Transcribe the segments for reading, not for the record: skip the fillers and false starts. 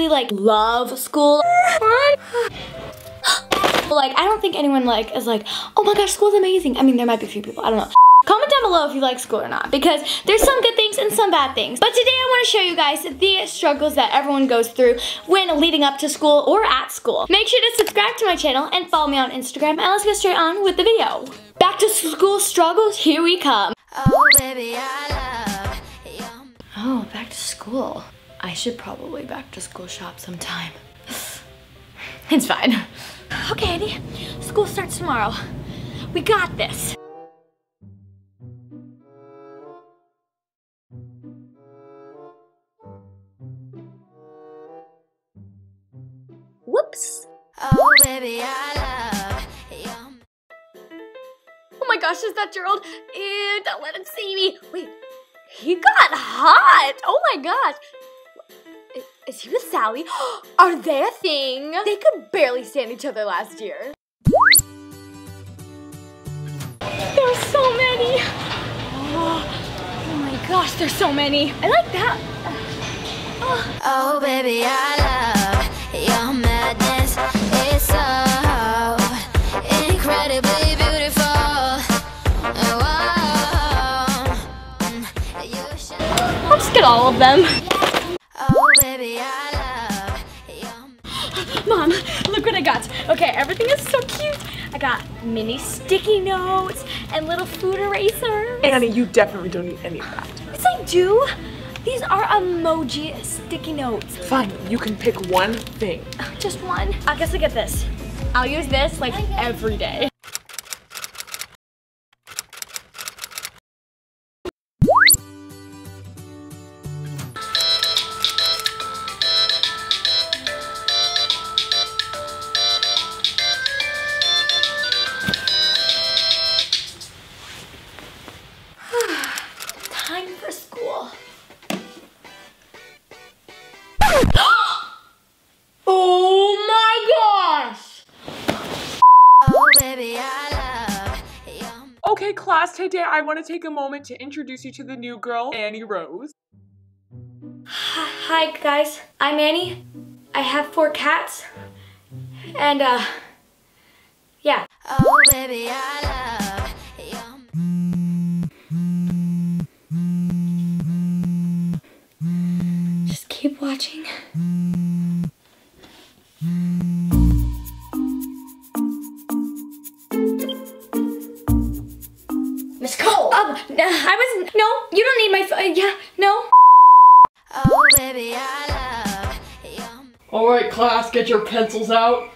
really like love school. Like, I don't think anyone like is like, oh my gosh, school's amazing. I mean, there might be a few people, I don't know. Comment down below if you like school or not, because there's some good things and some bad things. But today I want to show you guys the struggles that everyone goes through when leading up to school or at school. Make sure to subscribe to my channel and follow me on Instagram, and let's get straight on with the video. Back to school struggles, here we come. Oh baby, I love you. Oh, back to school. I should probably back to school shop sometime. It's fine. Okay, Eddie, school starts tomorrow. We got this. Whoops. Oh baby, I love yum. Oh my gosh, is that Gerald? Ew, don't let him see me. Wait, he got hot. Oh my gosh. Is he with Sally? Are they a thing? They could barely stand each other last year. There's so many. Oh my gosh, there's so many. I like that. Oh baby, I love your madness. It's so incredibly beautiful. I'll just get all of them. Mom, look what I got. Okay, everything is so cute. I got mini sticky notes and little food erasers. Annie, you definitely don't need any of that. Yes, I do. These are emoji sticky notes. Fine, you can pick one thing. Just one? I guess I get this. I'll use this like every day. Okay class, today I want to take a moment to introduce you to the new girl, Annie Rose. Hi guys, I'm Annie. I have 4 cats. And yeah. Oh baby, I love yum. Just keep watching. Miss Cole! No, you don't need my phone, yeah, no. Oh baby, I love yum. All right class, get your pencils out.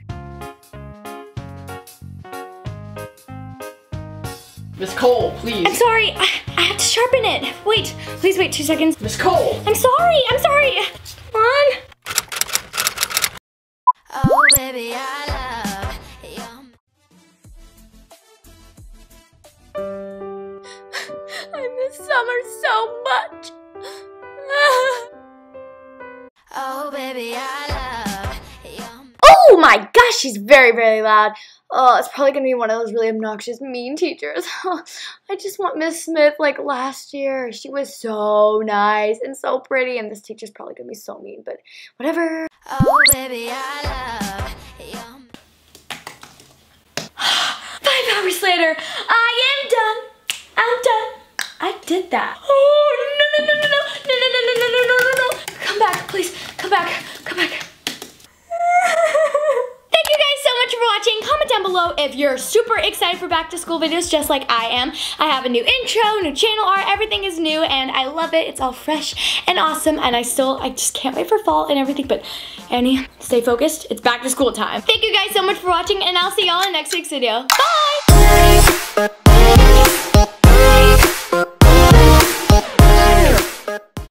Miss Cole, please. I'm sorry, I have to sharpen it. Wait, please wait 2 seconds. Miss Cole! I'm sorry. Come on. Oh baby, I love summer so much. Oh baby, I love yum. Oh my gosh, she's very, very loud. Oh, it's probably gonna be one of those really obnoxious, mean teachers. I just want Miss Smith like last year. She was so nice and so pretty, and this teacher's probably gonna be so mean, but whatever. Oh baby, I love yum. 5 hours later, I'm done. I did that. Oh no. Come back, please. Come back. Thank you guys so much for watching. Comment down below if you're super excited for back to school videos just like I am. I have a new intro, new channel art, everything is new and I love it. It's all fresh and awesome and I just can't wait for fall and everything, but Annie, stay focused. It's back to school time. Thank you guys so much for watching and I'll see y'all in next week's video. Bye!